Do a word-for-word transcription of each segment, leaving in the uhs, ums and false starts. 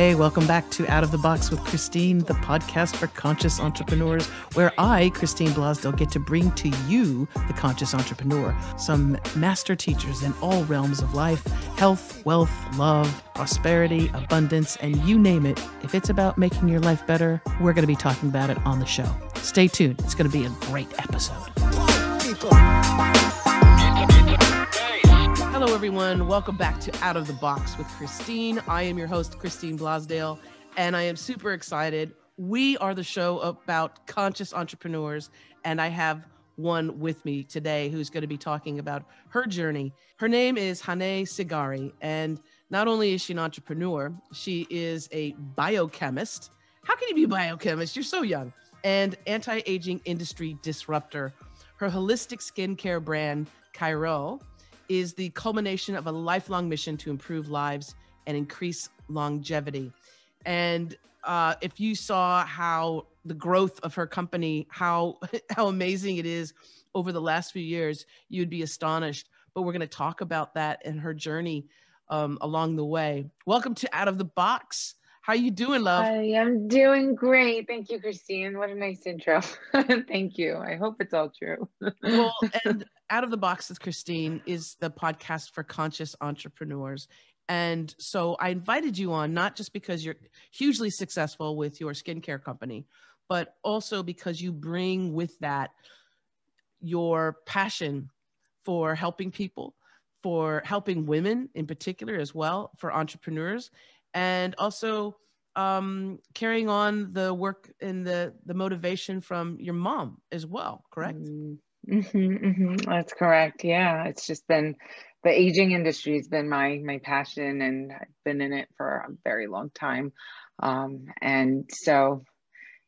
Hey, welcome back to Out of the Box with Christine, the podcast for conscious entrepreneurs, where I, Christine Blosdale, get to bring to you, the conscious entrepreneur, some master teachers in all realms of life, health, wealth, love, prosperity, abundance, and you name it. If it's about making your life better, we're going to be talking about it on the show. Stay tuned. It's going to be a great episode. Hello, everyone. Welcome back to Out of the Box with Christine. I am your host, Christine Blosdale, and I am super excited. We are the show about conscious entrepreneurs, and I have one with me today who's going to be talking about her journey. Her name is Hanieh Sigari, and not only is she an entrepreneur, she is a biochemist. How can you be a biochemist? You're so young. And anti-aging industry disruptor. Her holistic skincare brand, Qyral, is the culmination of a lifelong mission to improve lives and increase longevity. And uh, if you saw how the growth of her company, how, how amazing it is over the last few years, you'd be astonished. But we're going to talk about that and her journey um, along the way. Welcome to Out of the Box. How you doing, love? I am doing great. Thank you, Christine. What a nice intro. Thank you. I hope it's all true. Well, and Out of the Box with Christine is the podcast for conscious entrepreneurs. And so I invited you on, not just because you're hugely successful with your skincare company, but also because you bring with that your passion for helping people, for helping women in particular as well, for entrepreneurs. And also um, carrying on the work and the, the motivation from your mom as well, correct? Mm-hmm, mm-hmm, that's correct. Yeah, it's just been, the aging industry has been my, my passion, and I've been in it for a very long time. Um, and so,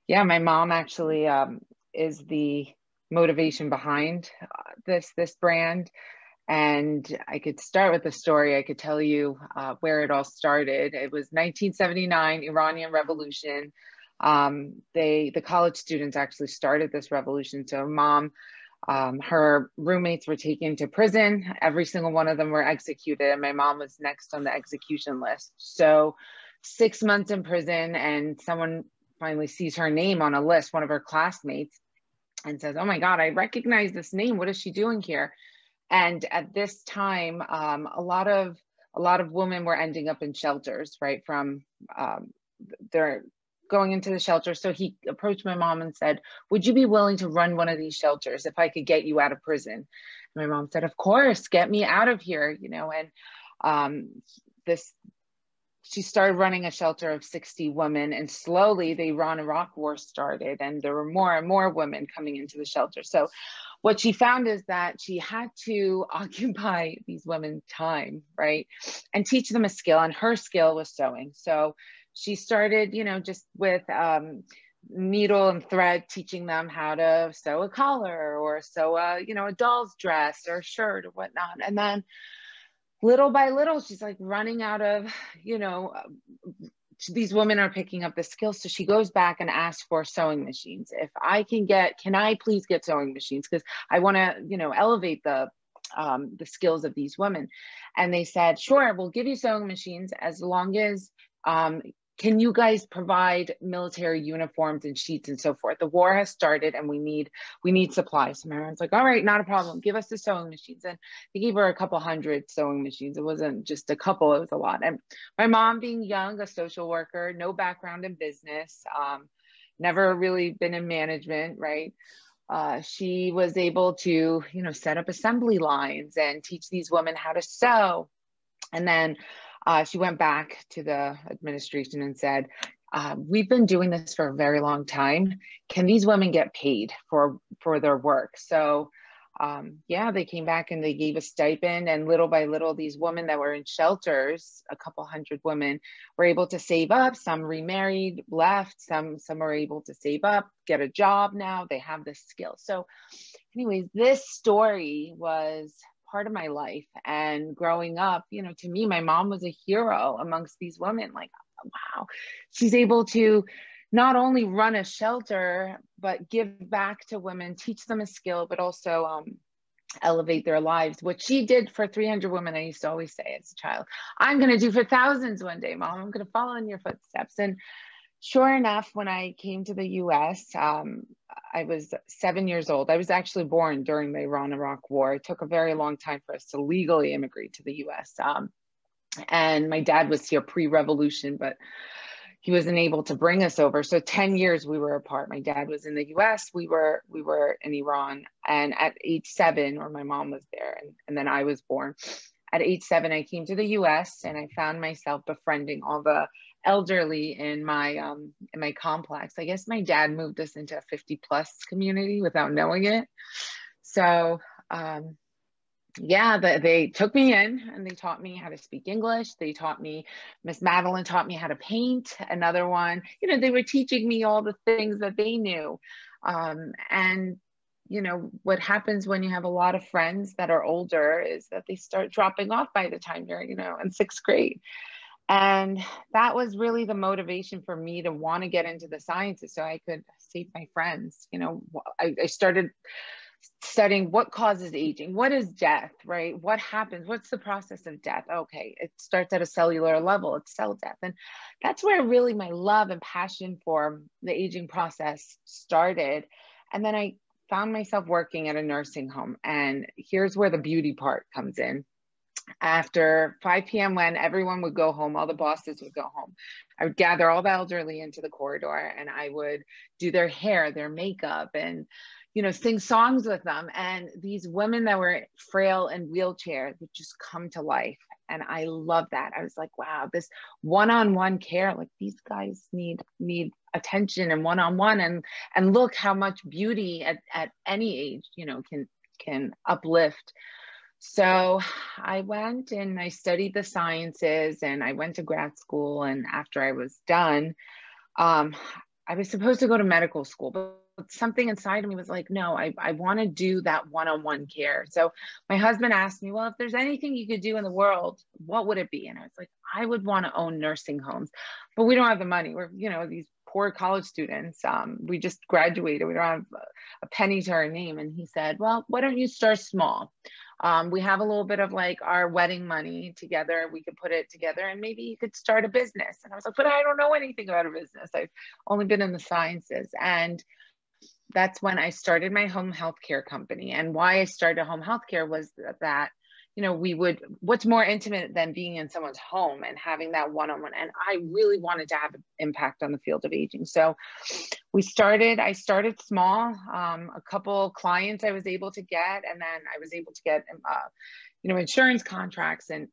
yeah, my mom actually um, is the motivation behind uh, this, this brand. And I could start with the story. I could tell you uh, where it all started. It was nineteen seventy-nine, Iranian Revolution. Um, they, the college students actually started this revolution. So mom, um, her roommates were taken to prison. Every single one of them were executed. And my mom was next on the execution list. So six months in prison, and someone finally sees her name on a list, one of her classmates, and says, "Oh my God, I recognize this name. What is she doing here?" And at this time, um, a lot of a lot of women were ending up in shelters, right? From um, they're going into the shelter. So he approached my mom and said, "Would you be willing to run one of these shelters if I could get you out of prison?" And my mom said, "Of course, get me out of here," you know. And um, this, she started running a shelter of sixty women, and slowly the Iran-Iraq War started, and there were more and more women coming into the shelter. So what she found is that she had to occupy these women's time, right? And teach them a skill, and her skill was sewing. So she started, you know, just with um, needle and thread, teaching them how to sew a collar or sew a, you know, a doll's dress or a shirt or whatnot. And then little by little, she's like running out of, you know, these women are picking up the skills. So she goes back and asks for sewing machines. If I can get, can I please get sewing machines? Because I want to, you know, elevate the, um, the skills of these women. And they said, "Sure, we'll give you sewing machines as long as, um, can you guys provide military uniforms and sheets and so forth? The war has started and we need we need supplies." And my mom's like, "All right, not a problem. Give us the sewing machines." And they gave her a couple hundred sewing machines. It wasn't just a couple, it was a lot. And my mom, being young, a social worker, no background in business, um, never really been in management, right? Uh, she was able to, you know, set up assembly lines and teach these women how to sew. And then Uh, she went back to the administration and said, uh, "We've been doing this for a very long time. Can these women get paid for, for their work?" So um, yeah, they came back and they gave a stipend, and little by little, these women that were in shelters, a couple hundred women, were able to save up. Some remarried, left, some, some were able to save up, get a job now, they have this skill. So anyways, this story was part of my life, and growing up, you know, to me, my mom was a hero amongst these women. Like, wow, she's able to not only run a shelter, but give back to women, teach them a skill, but also um, elevate their lives. What she did for three hundred women, I used to always say as a child, I'm going to do for thousands one day, Mom. I'm going to follow in your footsteps. And sure enough, when I came to the U S, um, I was seven years old. I was actually born during the Iran-Iraq War. It took a very long time for us to legally immigrate to the U S. Um, and my dad was here pre-revolution, but he wasn't able to bring us over. So ten years we were apart. My dad was in the U S, we were, we were in Iran. And at age seven, or my mom was there, and, and then I was born. At age seven, I came to the U S and I found myself befriending all the elderly in my um, in my complex. I guess my dad moved us into a fifty plus community without knowing it. So um, yeah, the, they took me in and they taught me how to speak English. They taught me, Miss Madeline taught me how to paint, another one. You know, they were teaching me all the things that they knew. Um, and you know, what happens when you have a lot of friends that are older is that they start dropping off by the time you're, you know, in sixth grade. And that was really the motivation for me to want to get into the sciences so I could save my friends. You know, I, I started studying what causes aging, what is death, right? What happens? What's the process of death? Okay, it starts at a cellular level, it's cell death. And that's where really my love and passion for the aging process started. And then I found myself working at a nursing home. And here's where the beauty part comes in. After five P M when everyone would go home, all the bosses would go home, I would gather all the elderly into the corridor and I would do their hair, their makeup, and, you know, sing songs with them. And these women that were frail and wheelchair would just come to life. And I love that. I was like, wow, this one-on-one care, like these guys need, need attention and one-on-one, and, and look how much beauty at, at any age, you know, can, can uplift. So I went and I studied the sciences and I went to grad school. And after I was done, um, I was supposed to go to medical school, but something inside of me was like, no, I, I want to do that one-on-one care. So my husband asked me, well, if there's anything you could do in the world, what would it be? And I was like, I would want to own nursing homes, but we don't have the money. We're, you know, these poor college students. Um, we just graduated. We don't have a penny to our name. And he said, well, why don't you start small? Um, we have a little bit of like our wedding money together. We could put it together and maybe you could start a business. And I was like, but I don't know anything about a business. I've only been in the sciences. And that's when I started my home healthcare company. And why I started home healthcare was that, you know, we would, what's more intimate than being in someone's home and having that one-on-one. And I really wanted to have an impact on the field of aging. So we started, I started small, um, a couple clients I was able to get, and then I was able to get, uh, you know, insurance contracts and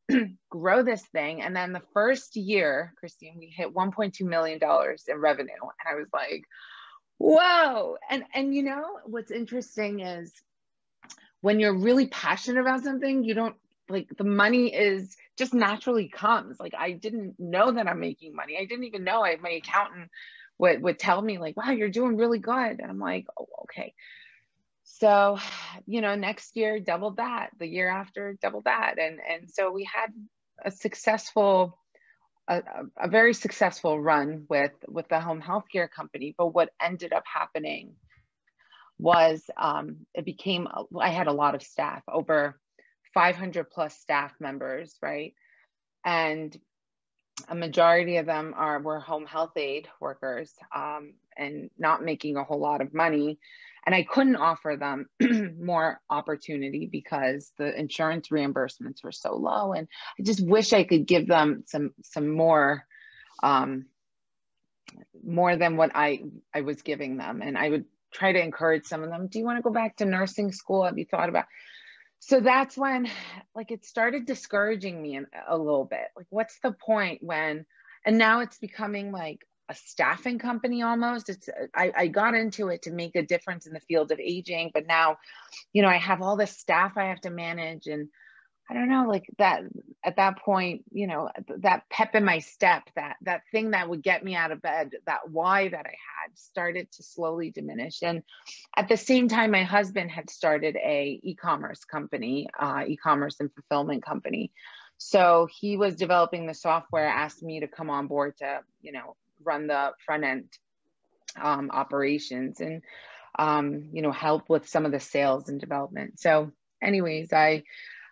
grow this thing. And then the first year, Christine, we hit one point two million dollars in revenue. And I was like, whoa. And, and, you know, what's interesting is when you're really passionate about something, you don't like the money is just naturally comes. Like, I didn't know that I'm making money. I didn't even know I, my accountant would, would tell me like, wow, you're doing really good. And I'm like, oh, okay. So, you know, next year, double that, the year after, double that. And, and so we had a successful A, a very successful run with, with the home healthcare company. But what ended up happening was um, it became, I had a lot of staff, over five hundred plus staff members, right? And a majority of them are, were home health aid workers um, and not making a whole lot of money. And I couldn't offer them more opportunity because the insurance reimbursements were so low. And I just wish I could give them some, some more, um, more than what I, I was giving them. And I would try to encourage some of them, do you want to go back to nursing school? Have you thought about? So that's when like it started discouraging me a little bit. Like, what's the point when, and now it's becoming like a staffing company almost. It's I, I got into it to make a difference in the field of aging, but now, you know, I have all this staff I have to manage, and I don't know, like that at that point, you know, that pep in my step, that that thing that would get me out of bed, that why that I had started to slowly diminish. And at the same time, my husband had started a e-commerce company, uh, e-commerce and fulfillment company. So he was developing the software, asked me to come on board to, you know, run the front end um, operations and, um, you know, help with some of the sales and development. So anyways, I,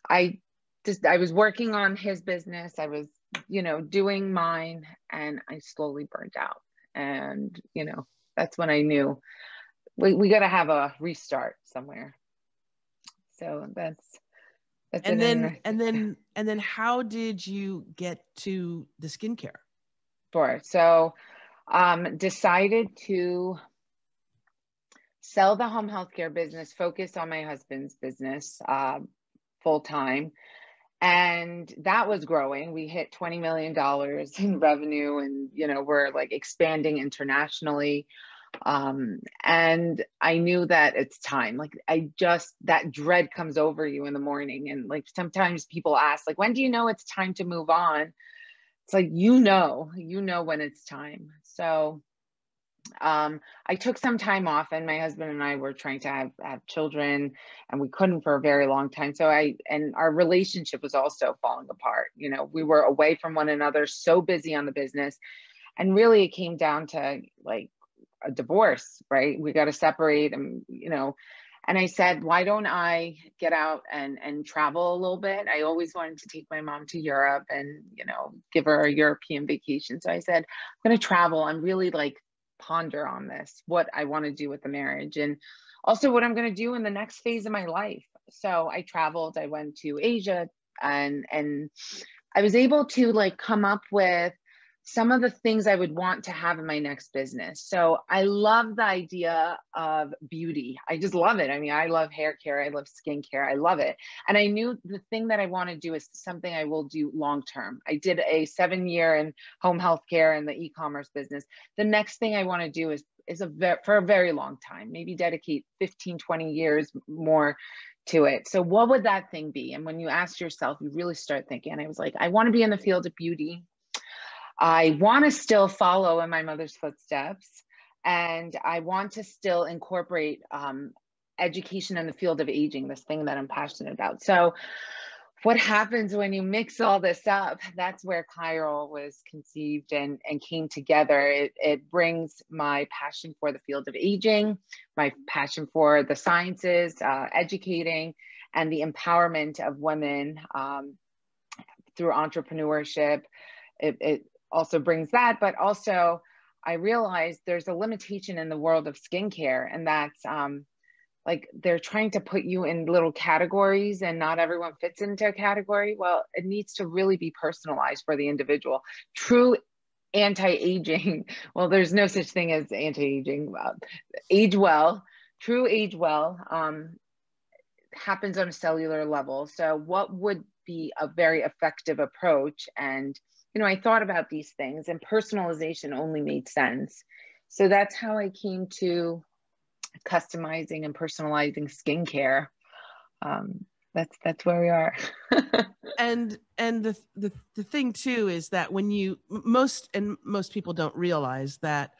I just, I was working on his business. I was, you know, doing mine, and I slowly burned out. And, you know, that's when I knew we, we got to have a restart somewhere. So that's, that's and then, and then, and then how did you get to the skincare? Sure. So, um, decided to sell the home healthcare business, focus on my husband's business, uh, full time. And that was growing. We hit twenty million dollars in revenue, and, you know, we're like expanding internationally. Um, and I knew that it's time. Like, I just, that dread comes over you in the morning. And like, sometimes people ask, like, when do you know it's time to move on? It's like, you know, you know when it's time. So, um, I took some time off, and my husband and I were trying to have, have children, and we couldn't for a very long time. So I, and our relationship was also falling apart. You know, we were away from one another, so busy on the business. And really it came down to like a divorce, right? We got to separate, and, you know, and I said, why don't I get out and, and travel a little bit? I always wanted to take my mom to Europe and, you know, give her a European vacation. So I said, I'm going to travel. I'm really like, ponder on this, what I want to do with the marriage, and also what I'm going to do in the next phase of my life. So I traveled, I went to Asia, and, and I was able to like come up with some of the things I would want to have in my next business. So I love the idea of beauty. I just love it. I mean, I love hair care. I love skincare. I love it. And I knew the thing that I want to do is something I will do long-term. I did a seven year in home health care and the e-commerce business. The next thing I want to do is, is a ver- for a very long time, maybe dedicate fifteen, twenty years more to it. So what would that thing be? And when you ask yourself, you really start thinking. And I was like, I want to be in the field of beauty. I want to still follow in my mother's footsteps, and I want to still incorporate um, education in the field of aging, this thing that I'm passionate about. So what happens when you mix all this up, that's where Qyral was conceived and, and came together. It, it brings my passion for the field of aging, my passion for the sciences, uh, educating, and the empowerment of women um, through entrepreneurship. It, it also brings that, but also I realized there's a limitation in the world of skincare, and that's um, like they're trying to put you in little categories, and not everyone fits into a category. Well, it needs to really be personalized for the individual. True anti-aging. Well, there's no such thing as anti-aging. Uh, age well, true age well um, happens on a cellular level. So what would be a very effective approach? And you know, I thought about these things, and personalization only made sense. So that's how I came to customizing and personalizing skincare. Um, that's that's where we are. and and the, the the thing too is that when you most and most people don't realize that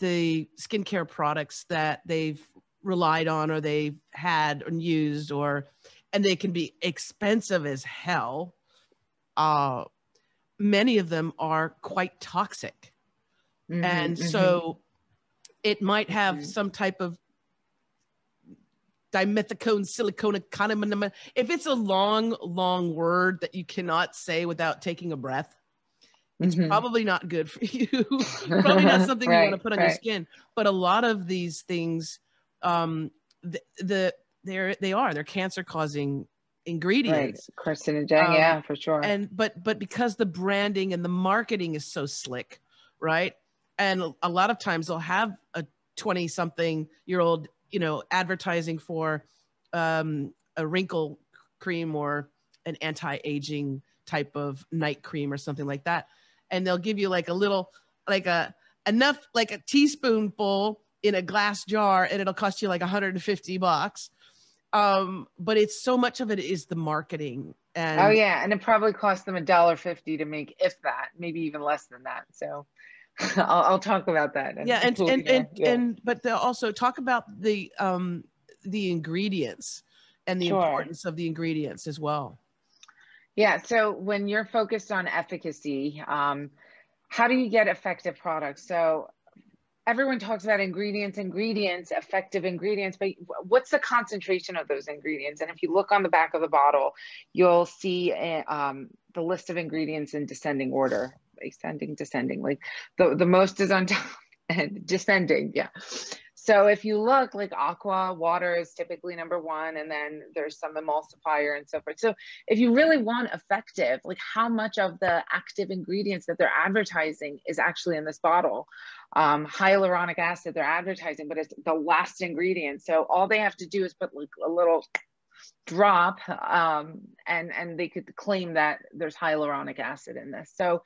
the skincare products that they've relied on or they've had and used, or and they can be expensive as hell. Uh, many of them are quite toxic. Mm-hmm, and mm-hmm. so it might have mm-hmm. some type of dimethicone, silicone, economy. If it's a long, long word that you cannot say without taking a breath, it's mm-hmm. probably not good for you. Probably not something right, you want to put on right. your skin. But a lot of these things, um, the, the they're, they are, they're cancer causing ingredients, right. carcinogenic, um, yeah, for sure. And but but because the branding and the marketing is so slick, right? And a lot of times they'll have a twenty-something-year-old, you know, advertising for um, a wrinkle cream or an anti-aging type of night cream or something like that, and they'll give you like a little, like a enough, like a teaspoonful in a glass jar, and it'll cost you like one hundred fifty bucks. Um, but it's so much of it is the marketing. And oh yeah. And it probably cost them a dollar fifty to make, if that, maybe even less than that. So I'll, I'll talk about that. And yeah. And, cool, and, you know, and, yeah. and, but they'll also talk about the, um, the ingredients and the sure. importance of the ingredients as well. Yeah. So when you're focused on efficacy, um, how do you get effective products? So everyone talks about ingredients, ingredients, effective ingredients, but what's the concentration of those ingredients? And if you look on the back of the bottle, you'll see a, um, the list of ingredients in descending order, ascending, descending, like the, the most is on top and descending, yeah. So if you look, like aqua, water is typically number one, and then there's some emulsifier and so forth. So if you really want effective, like how much of the active ingredients that they're advertising is actually in this bottle? Um, hyaluronic acid they're advertising, but it's the last ingredient. So all they have to do is put like a little drop um, and, and they could claim that there's hyaluronic acid in this. So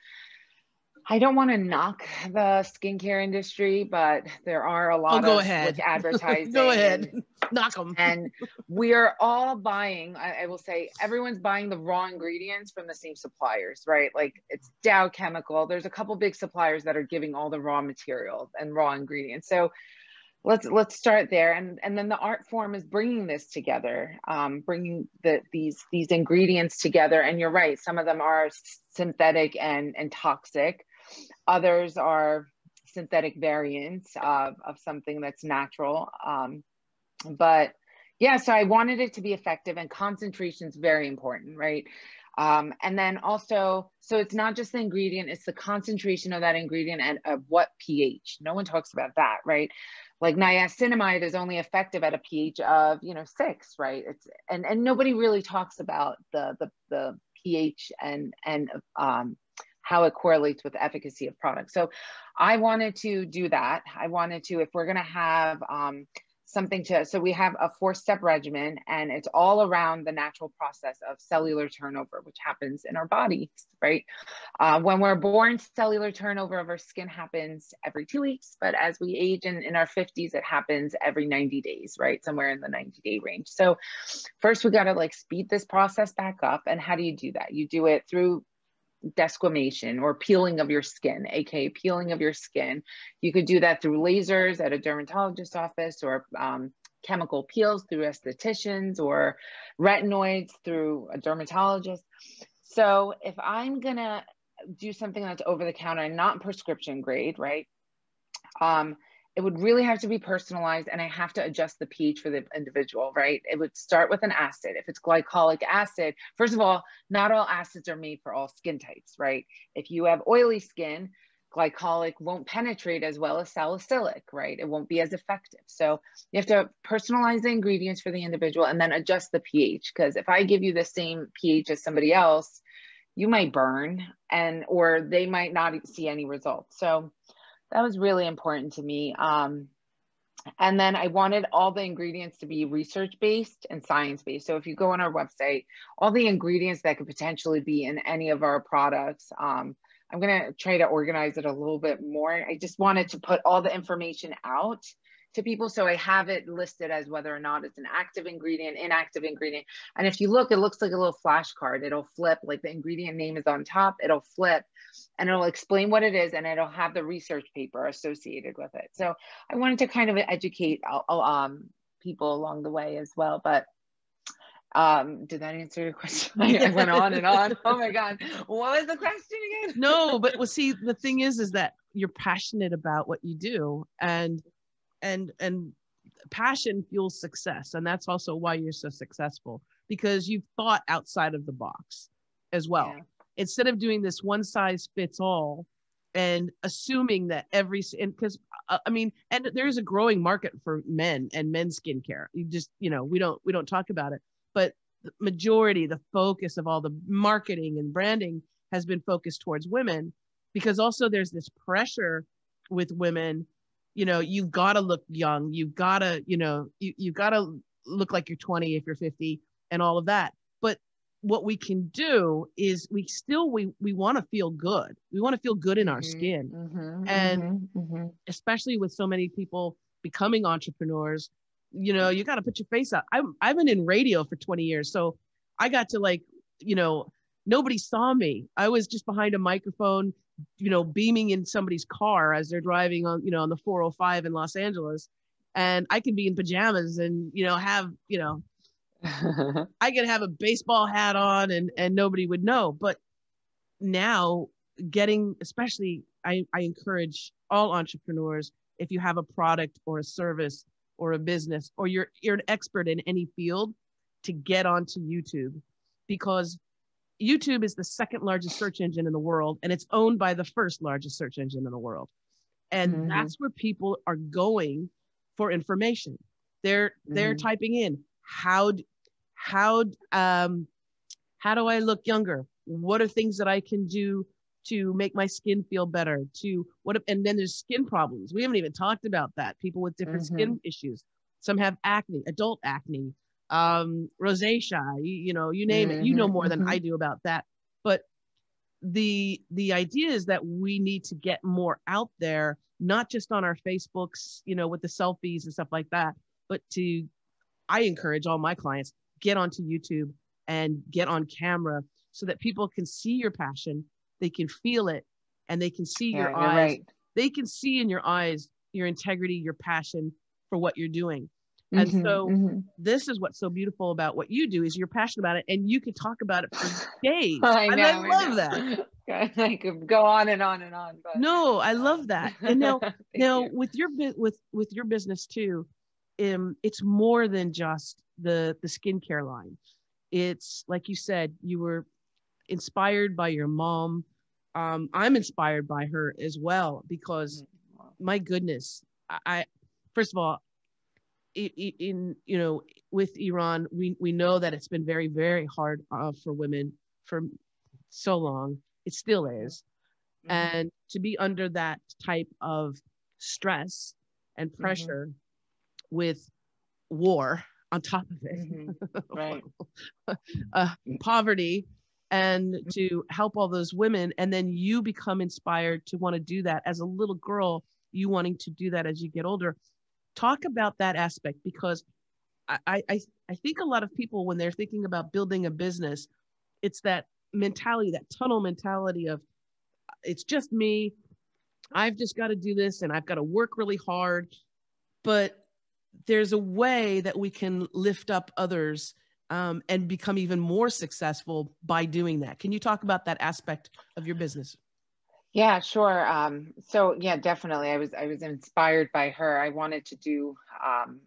I don't want to knock the skincare industry, but there are a lot oh, go of ahead. With advertising. Go ahead, and, knock them. And we are all buying, I, I will say, everyone's buying the raw ingredients from the same suppliers, right? Like it's Dow Chemical. There's a couple big suppliers that are giving all the raw materials and raw ingredients. So let's let's start there. And, and then the art form is bringing this together, um, bringing the, these, these ingredients together. And you're right, some of them are synthetic and, and toxic. Others are synthetic variants of, of something that's natural. Um, but yeah, so I wanted it to be effective, and concentration is very important, right? Um, and then also, so it's not just the ingredient, it's the concentration of that ingredient and of what pH. No one talks about that, right? Like niacinamide is only effective at a pH of, you know, six, right? It's, and, and nobody really talks about the, the, the pH and, and, um, how it correlates with efficacy of products. So I wanted to do that. I wanted to, if we're gonna have um, something to, so we have a four step regimen, and it's all around the natural process of cellular turnover, which happens in our bodies, right? Uh, when we're born, cellular turnover of our skin happens every two weeks, but as we age in, in our fifties, it happens every ninety days, right? Somewhere in the ninety day range. So first we gotta like speed this process back up. And how do you do that? You do it through desquamation or peeling of your skin, aka peeling of your skin. You could do that through lasers at a dermatologist's office, or um, chemical peels through estheticians, or retinoids through a dermatologist. So if I'm gonna do something that's over the counter and not prescription grade, right, um, it would really have to be personalized, and I have to adjust the pH for the individual, right? It would start with an acid. If it's glycolic acid, first of all, not all acids are made for all skin types, right? If you have oily skin, glycolic won't penetrate as well as salicylic, right? It won't be as effective. So you have to personalize the ingredients for the individual and then adjust the pH. Because if I give you the same pH as somebody else, you might burn, and or they might not see any results. So that was really important to me. Um, and then I wanted all the ingredients to be research-based and science-based. So if you go on our website, all the ingredients that could potentially be in any of our products, um, I'm gonna try to organize it a little bit more. I just wanted to put all the information out to people. So I have it listed as whether or not it's an active ingredient, inactive ingredient. And if you look, it looks like a little flashcard. It'll flip, like the ingredient name is on top, it'll flip and it'll explain what it is, and it'll have the research paper associated with it. So I wanted to kind of educate um, people along the way as well. But Um, did that answer your question? I went on and on. Oh my God. What was the question again? No, but well, see, the thing is, is that you're passionate about what you do, and, and, and passion fuels success. And that's also why you're so successful, because you've thought outside of the box as well. Yeah. Instead of doing this one size fits all and assuming that every, and because uh, I mean, and there's a growing market for men and men's skincare. You just, you know, we don't, we don't talk about it. But the majority, the focus of all the marketing and branding has been focused towards women, because also there's this pressure with women, you know, you've got to look young, you've got to, you know, you, you've got to look like you're twenty if you're fifty and all of that. But what we can do is we still, we, we want to feel good. We want to feel good in our mm-hmm, skin. Mm-hmm, and mm-hmm, mm-hmm. Especially with so many people becoming entrepreneurs, you know, you got to put your face out. I, I've been in radio for twenty years. So I got to like, you know, nobody saw me. I was just behind a microphone, you know, beaming in somebody's car as they're driving on, you know, on the four oh five in Los Angeles. And I can be in pajamas and, you know, have, you know, I could have a baseball hat on and, and nobody would know. But now getting, especially, I, I encourage all entrepreneurs if you have a product or a service or a business, or you're, you're an expert in any field, to get onto YouTube, because YouTube is the second largest search engine in the world, and it's owned by the first largest search engine in the world. And mm-hmm. that's where people are going for information. They're, they're mm-hmm. typing in, how, how, um, how do I look younger? What are things that I can do to make my skin feel better? To what? And then there's skin problems. We haven't even talked about that. People with different mm-hmm. skin issues. Some have acne, adult acne, um, rosacea, you, you know, you name mm-hmm. it. You know more than mm-hmm. I do about that. But the, the idea is that we need to get more out there, not just on our Facebooks, you know, with the selfies and stuff like that, but to, I encourage all my clients, get onto YouTube and get on camera so that people can see your passion. They can feel it, and they can see yeah, your eyes. Right. They can see in your eyes your integrity, your passion for what you're doing. Mm-hmm, and so mm-hmm. this is what's so beautiful about what you do, is you're passionate about it, and you can talk about it for days. Well, I and know, I love I that. I could go on and on and on. But no, I love that. And now, now you. with your with with your business too, um, it's more than just the the skincare line. It's like you said, you were inspired by your mom. um I'm inspired by her as well, because my goodness, I, I first of all, in, in you know, with Iran, we we know that it's been very very hard uh, for women for so long. It still is. Mm-hmm. And to be under that type of stress and pressure mm-hmm. with war on top of it, mm-hmm. right. uh, poverty, and to help all those women. And then you become inspired to want to do that as a little girl, you wanting to do that as you get older. Talk about that aspect, because I, I, I think a lot of people, when they're thinking about building a business, it's that mentality, that tunnel mentality of, it's just me, I've just got to do this, and I've got to work really hard. But there's a way that we can lift up others Um, and become even more successful by doing that. Can you talk about that aspect of your business? Yeah, sure. Um, so yeah, definitely. I was, I was inspired by her. I wanted to do, um,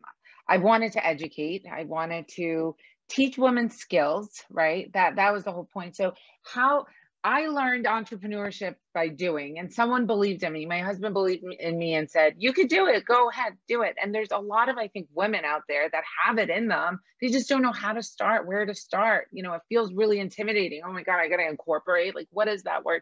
I wanted to educate. I wanted to teach women skills, right? That, that was the whole point. So how I learned entrepreneurship by doing, and someone believed in me. My husband believed in me and said, you could do it, go ahead, do it. And there's a lot of, I think, women out there that have it in them. They just don't know how to start, where to start. You know, it feels really intimidating. Oh my God, I got to incorporate. Like, what is that word?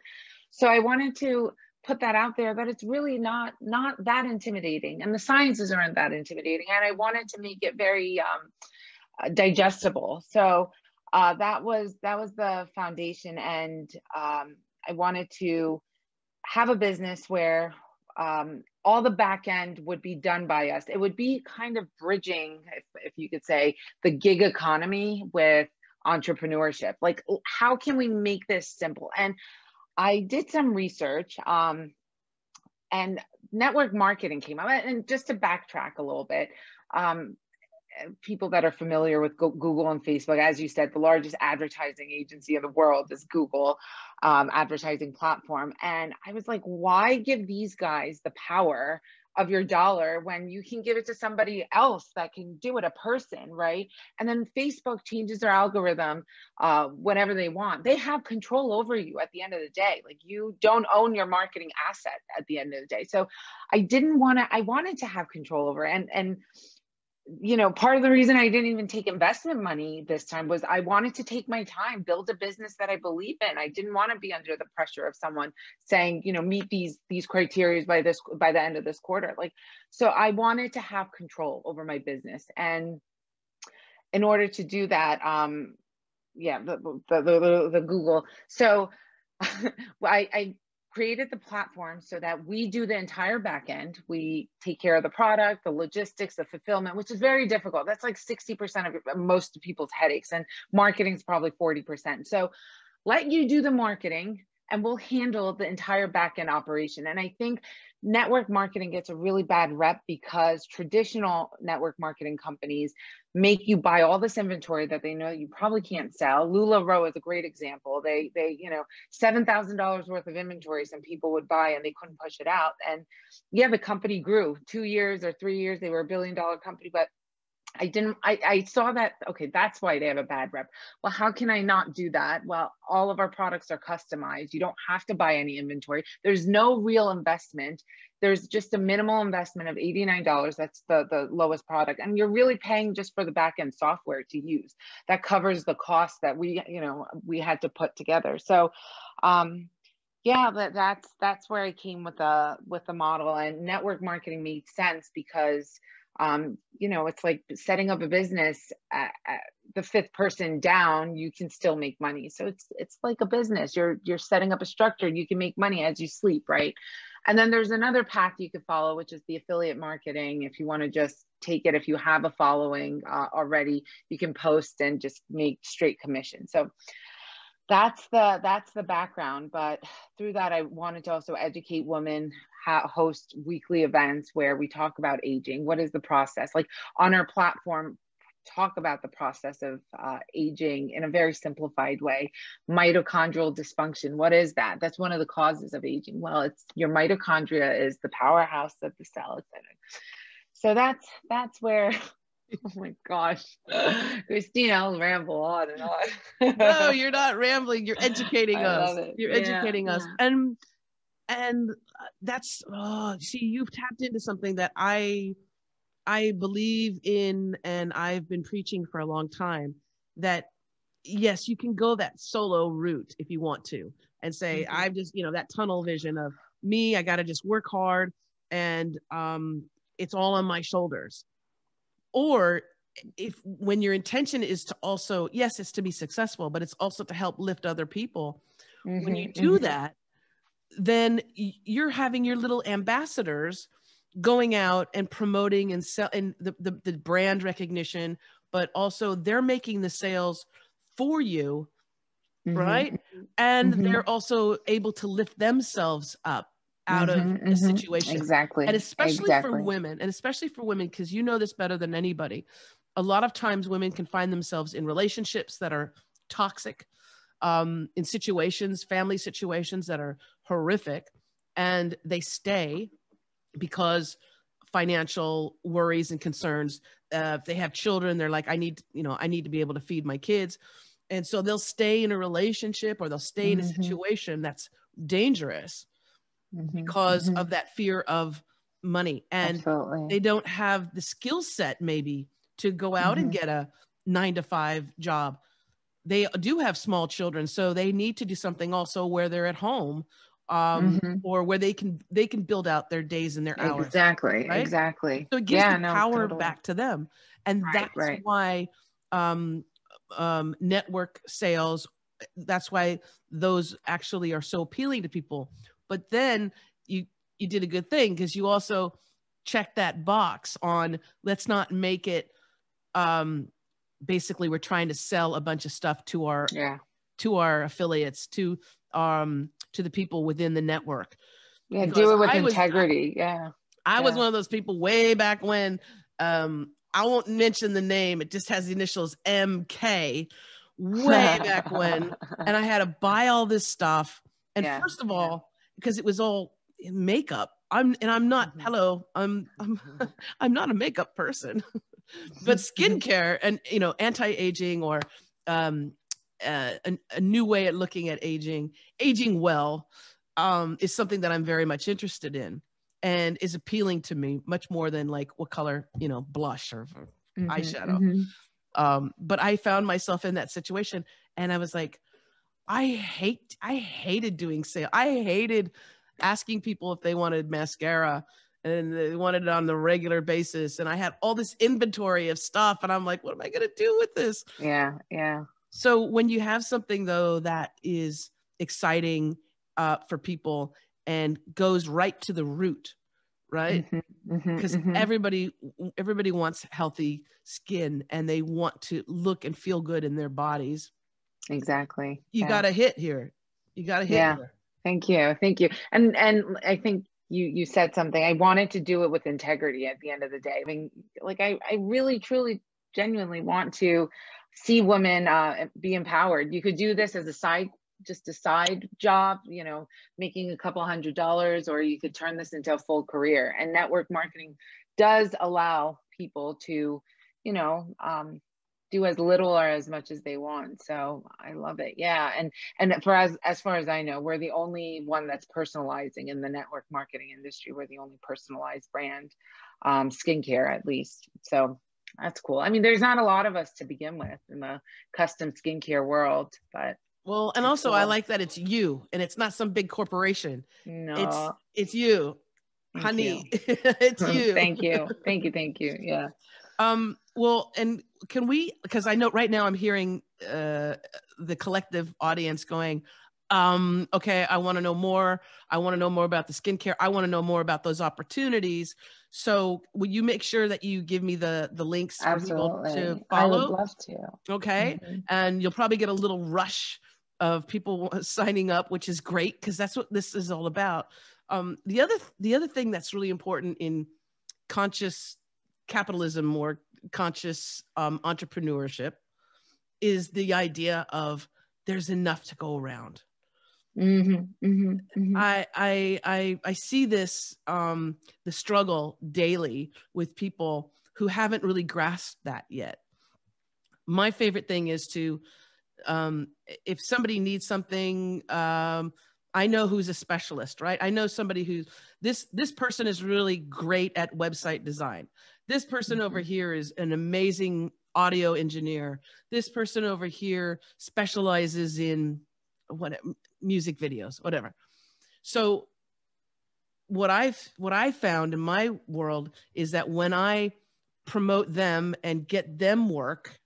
So I wanted to put that out there, that it's really not, not that intimidating. And the sciences aren't that intimidating. And I wanted to make it very um, digestible. So Uh, that was that was the foundation, and um, I wanted to have a business where um, all the back end would be done by us. It would be kind of bridging, if, if you could say, the gig economy with entrepreneurship. Like, how can we make this simple? And I did some research, um, and network marketing came up. And just to backtrack a little bit, um, people that are familiar with Google and Facebook, as you said, the largest advertising agency in the world is Google, um, advertising platform. And I was like, why give these guys the power of your dollar when you can give it to somebody else that can do it, a person, right? And then Facebook changes their algorithm uh, whenever they want. They have control over you at the end of the day. Like, you don't own your marketing asset at the end of the day. So I didn't want to, I wanted to have control over it. And, and, you know, part of the reason I didn't even take investment money this time was I wanted to take my time, build a business that I believe in. I didn't want to be under the pressure of someone saying, you know, meet these, these criteria by this, by the end of this quarter. Like, so I wanted to have control over my business. And in order to do that, um, yeah, the, the, the, the Google. So I, I, created the platform so that we do the entire back end. We take care of the product, the logistics, the fulfillment, which is very difficult. That's like sixty percent of most people's headaches, and marketing is probably forty percent. So let you do the marketing, and we'll handle the entire back-end operation. And I think network marketing gets a really bad rep because traditional network marketing companies make you buy all this inventory that they know you probably can't sell. LuLaRoe is a great example. They, they you know, seven thousand dollars worth of inventory some people would buy and they couldn't push it out. And yeah, the company grew two years or three years. They were a billion dollar company, but I didn't, I, I saw that, okay, that's why they have a bad rep. Well, how can I not do that? Well, all of our products are customized. You don't have to buy any inventory. There's no real investment. There's just a minimal investment of eighty-nine dollars. That's the, the lowest product. And you're really paying just for the back-end software to use. That covers the cost that we, you know, we had to put together. So, um, yeah, but that's, that's where I came with the, with the model, and network marketing made sense because Um, you know, it's like setting up a business. At, at the fifth person down, you can still make money. So it's it's like a business. You're you're setting up a structure. You can make money as you sleep, right? And then there's another path you could follow, which is the affiliate marketing. If you want to just take it, if you have a following uh, already, you can post and just make straight commission. So that's the that's the background. But through that, I wanted to also educate women, ha host weekly events where we talk about aging. What is the process? Like on our platform, talk about the process of uh, aging in a very simplified way. Mitochondrial dysfunction. What is that? That's one of the causes of aging. Well, it's your mitochondria is the powerhouse of the cell, et cetera. So that's that's where. Oh my gosh, Christine, I'll ramble on and on. No, you're not rambling. You're educating us. You're yeah. educating us. Yeah. And and that's, oh, see, you've tapped into something that I, I believe in, and I've been preaching for a long time, that yes, you can go that solo route if you want to and say, mm-hmm. I've just, you know, that tunnel vision of me, I got to just work hard and um, it's all on my shoulders. Or if when your intention is to also, yes, it's to be successful, but it's also to help lift other people. Mm-hmm, when you do mm-hmm. that, then you're having your little ambassadors going out and promoting and sell and the, the, the brand recognition, but also they're making the sales for you, mm-hmm. right? And mm-hmm. they're also able to lift themselves up out mm-hmm, of the mm-hmm. situation. Exactly. And especially exactly. for women, and especially for women, because you know this better than anybody. A lot of times women can find themselves in relationships that are toxic, um, in situations, family situations that are horrific, and they stay because financial worries and concerns. Uh, if they have children, they're like, I need, you know, I need to be able to feed my kids. And so they'll stay in a relationship or they'll stay mm-hmm. in a situation that's dangerous. Mm-hmm, because mm-hmm. of that fear of money, and Absolutely. They don't have the skill set maybe to go out mm-hmm. and get a nine to five job. They do have small children, so they need to do something also where they're at home, um, mm-hmm. or where they can they can build out their days and their hours. Exactly, right? exactly. So it gives yeah, the no, power totally. Back to them, and right, that's right. why um, um, network sales. That's why those actually are so appealing to people. But then you, you did a good thing because you also checked that box on let's not make it um, basically we're trying to sell a bunch of stuff to our yeah. to our affiliates, to um, to the people within the network. Yeah, because do it with I integrity. Was, yeah. I yeah. was one of those people way back when, um, I won't mention the name, it just has the initials M K, way back when. And I had to buy all this stuff. And yeah. first of all, because it was all in makeup. I'm and I'm not, mm-hmm. hello, I'm I'm I'm not a makeup person. But skincare and, you know, anti-aging or um uh, a, a new way at looking at aging, aging well, um, is something that I'm very much interested in and is appealing to me much more than like what color, you know, blush or, or mm-hmm, eyeshadow. Mm-hmm. Um, but I found myself in that situation and I was like, I hate, I hated doing sale. I hated asking people if they wanted mascara and they wanted it on the regular basis. And I had all this inventory of stuff and I'm like, what am I going to do with this? Yeah. Yeah. So when you have something though, that is exciting uh, for people and goes right to the root, right? Because mm-hmm, mm-hmm, mm-hmm. everybody, everybody wants healthy skin and they want to look and feel good in their bodies. Exactly. You yeah. got to hit here. You got to hit. Yeah. Here. Thank you. Thank you. And and I think you you said something. I wanted to do it with integrity at the end of the day. I mean, like I, I really, truly, genuinely want to see women uh, be empowered. You could do this as a side, just a side job, you know, making a couple hundred dollars, or you could turn this into a full career. And network marketing does allow people to, you know, um, do as little or as much as they want. So I love it. Yeah. And and for as, as far as I know, we're the only one that's personalizing in the network marketing industry. We're the only personalized brand, um, skincare at least. So that's cool. I mean, there's not a lot of us to begin with in the custom skincare world, but. Well, and also cool. I like that it's you and it's not some big corporation. No, it's, it's you, Hanieh. It's you. Thank you. Thank you. Thank you. Yeah. Um, well, and can we, because I know right now I'm hearing uh, the collective audience going, um, okay, I want to know more. I want to know more about the skincare. I want to know more about those opportunities. So will you make sure that you give me the, the links for people to follow? I would love to. Okay. Mm-hmm. And you'll probably get a little rush of people signing up, which is great, because that's what this is all about. Um, the other, the other thing that's really important in conscious capitalism or conscious um, entrepreneurship is the idea of there's enough to go around. Mm-hmm, mm-hmm, mm-hmm. I, I, I, I see this, um, the struggle daily with people who haven't really grasped that yet. My favorite thing is to, um, if somebody needs something, um, I know who's a specialist, right? I know somebody who's, this, this person is really great at website design. This person over here is an amazing audio engineer. This person over here specializes in what music videos, whatever. So what I've, what I found in my world is that when I promote them and get them work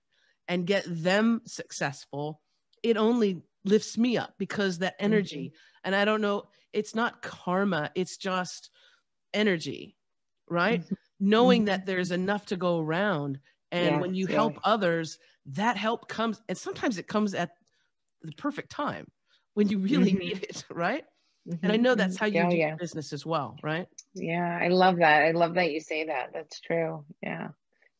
and get them successful, it only lifts me up, because that energy, mm-hmm. and I don't know, it's not karma, it's just energy, right? Mm-hmm. Knowing that there's enough to go around. And yes, when you yes. help others, that help comes, and sometimes it comes at the perfect time when you really mm-hmm. need it, right? Mm-hmm. And I know that's how you yeah, do yeah. business as well, right? Yeah, I love that. I love that you say that. That's true. Yeah.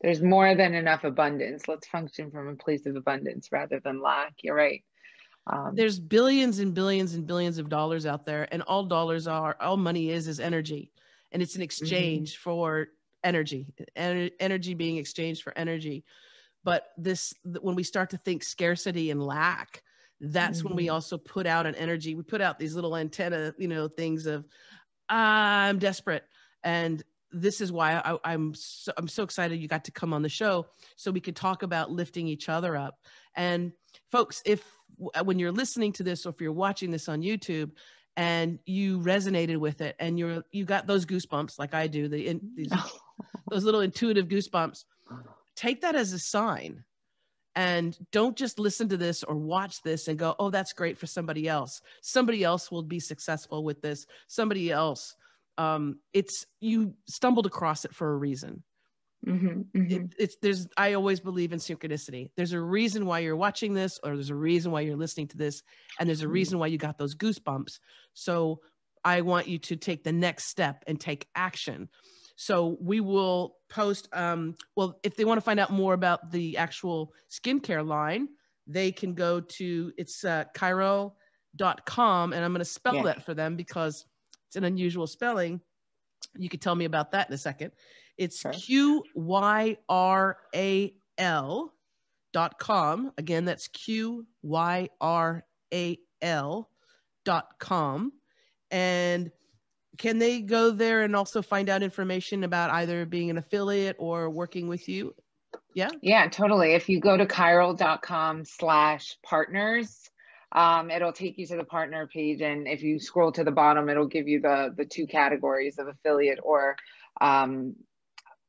There's more than enough abundance. Let's function from a place of abundance rather than lack. You're right. Um, there's billions and billions and billions of dollars out there, and all dollars are, all money is, is energy. And it's an exchange mm-hmm. for energy, Ener energy being exchanged for energy. But this, when we start to think scarcity and lack, that's mm-hmm. when we also put out an energy. We put out these little antenna, you know, things of, ah, I'm desperate. And this is why I, I'm, so, I'm so excited you got to come on the show so we could talk about lifting each other up. And folks, if when you're listening to this, or if you're watching this on YouTube, and you resonated with it, and you're you got those goosebumps like I do, the in, these, those little intuitive goosebumps, take that as a sign, and don't just listen to this or watch this and go, oh, that's great for somebody else. Somebody else will be successful with this. Somebody else, um, it's you stumbled across it for a reason. Mm-hmm, mm-hmm. It, it's there's I always believe in synchronicity. There's a reason why you're watching this, or there's a reason why you're listening to this, and there's a reason why you got those goosebumps. So I want you to take the next step and take action. So we will post um well, if they want to find out more about the actual skincare line, they can go to it's uh Qyral dot com, and I'm going to spell yeah. that for them because it's an unusual spelling. You could tell me about that in a second. It's okay. Q Y R A L dot com. Again, that's Q Y R A L dot com. And can they go there and also find out information about either being an affiliate or working with you? Yeah? Yeah, totally. If you go to Qyral dot com slash partners, Um, it'll take you to the partner page, and if you scroll to the bottom, it'll give you the the two categories of affiliate or um,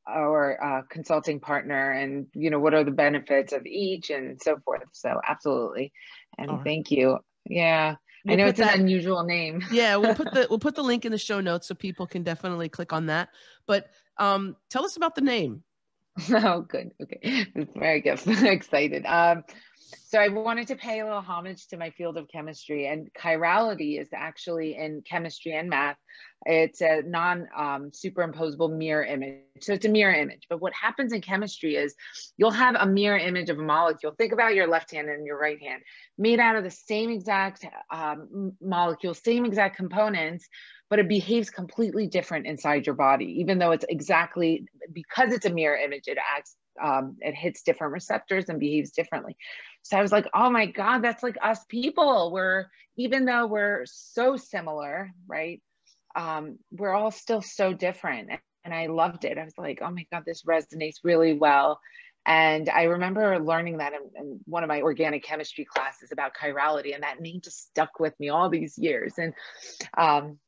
or uh, consulting partner, and you know what are the benefits of each and so forth. So absolutely, and right. Thank you. Yeah, we'll I know it's that, an unusual name. Yeah, we'll put the we'll put the link in the show notes so people can definitely click on that. But um, tell us about the name. Oh, good. Okay, very good. I'm excited. Um, So I wanted to pay a little homage to my field of chemistry, and chirality is actually in chemistry and math. It's a non um, superimposable mirror image. So it's a mirror image. But what happens in chemistry is you'll have a mirror image of a molecule. Think about your left hand and your right hand made out of the same exact um, molecule, same exact components, but it behaves completely different inside your body, even though it's exactly, because it's a mirror image, it acts, um, it hits different receptors and behaves differently. So I was like, oh my God, that's like us people. We're, even though we're so similar, right? Um, we're all still so different. And I loved it. I was like, oh my God, this resonates really well. And I remember learning that in, in one of my organic chemistry classes about chirality, and that name just stuck with me all these years. And um,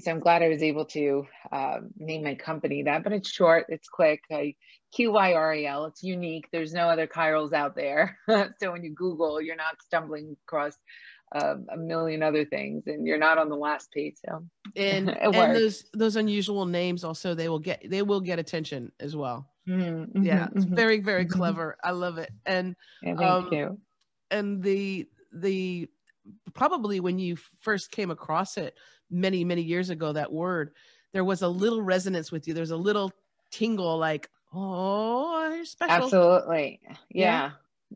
so I'm glad I was able to uh, name my company that, but it's short, it's quick, uh, Q Y R A L, it's unique. There's no other chirals out there. So when you Google, you're not stumbling across Uh, a million other things, and you're not on the last page. So and, and those those unusual names also, they will get they will get attention as well. Mm-hmm, yeah, mm-hmm, it's very very mm-hmm. clever. I love it. And yeah, thank um, you. And the the probably when you first came across it many many years ago, that word, there was a little resonance with you. There's a little tingle, like, oh, you're special. Absolutely, yeah. yeah.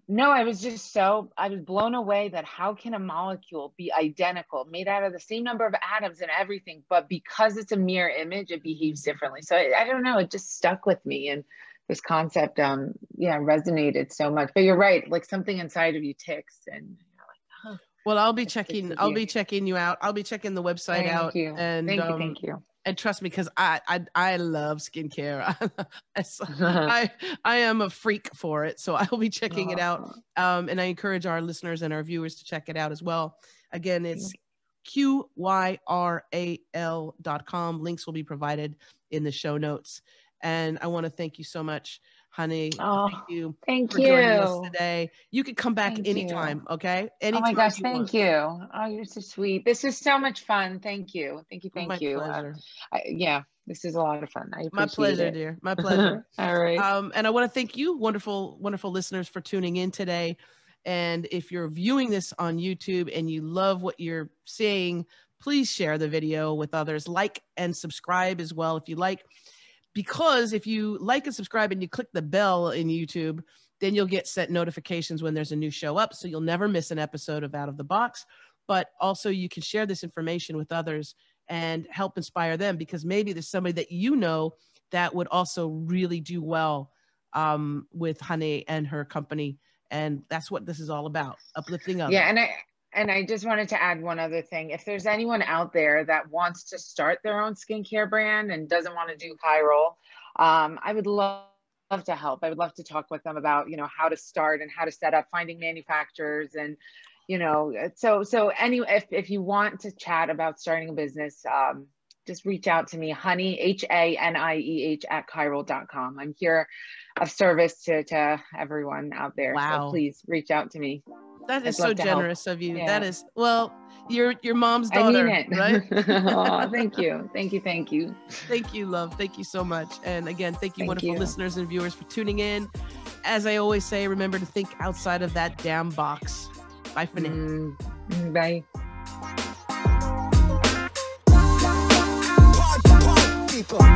No, I was just so, I was blown away that how can a molecule be identical, made out of the same number of atoms and everything, but because it's a mirror image, it behaves differently. So I, I don't know, it just stuck with me. And this concept, um, yeah, resonated so much. But you're right, like something inside of you ticks, and you're like, oh. Well, I'll be checking, I'll be checking you out. I'll be checking the website out. Thank you. And, thank you, um, thank you. And trust me, because I, I I love skincare. I I am a freak for it, so I will be checking it out. Um, and I encourage our listeners and our viewers to check it out as well. Again, it's Q Y R A L dot com. Links will be provided in the show notes. And I want to thank you so much, Hanieh. Oh, thank you. Thank for you. Joining us today. You could come back thank anytime, you. Okay? Anytime. Oh my gosh, you thank want. You. Oh, you're so sweet. This is so much fun. Thank you. Thank you. Thank my you. Pleasure. Uh, I, yeah, this is a lot of fun. I appreciate My pleasure, it. Dear. My pleasure. All right. Um, and I want to thank you, wonderful, wonderful listeners, for tuning in today. And if you're viewing this on YouTube and you love what you're seeing, please share the video with others. Like and subscribe as well if you like. Because if you like and subscribe and you click the bell in YouTube, then you'll get sent notifications when there's a new show up. So you'll never miss an episode of Out of the Box. But also you can share this information with others and help inspire them, because maybe there's somebody that you know that would also really do well um, with Hanieh and her company. And that's what this is all about, uplifting others. Yeah, and I... And I just wanted to add one other thing. If there's anyone out there that wants to start their own skincare brand and doesn't want to do Qyral, um, I would love, love to help. I would love to talk with them about, you know, how to start and how to set up, finding manufacturers, and, you know, so, so anyway, if, if you want to chat about starting a business, um, just reach out to me, Hanieh, H A N I E H at Qyral dot com. I'm here of service to, to everyone out there. Wow. So please reach out to me. That is so generous help. Of you. Yeah. That is, well, you're your mom's daughter, I mean it. Right? Oh, thank you. Thank you. Thank you. Thank you, love. Thank you so much. And again, thank you, thank wonderful you. Listeners and viewers, for tuning in. As I always say, remember to think outside of that damn box. Bye for now. Mm, bye. People.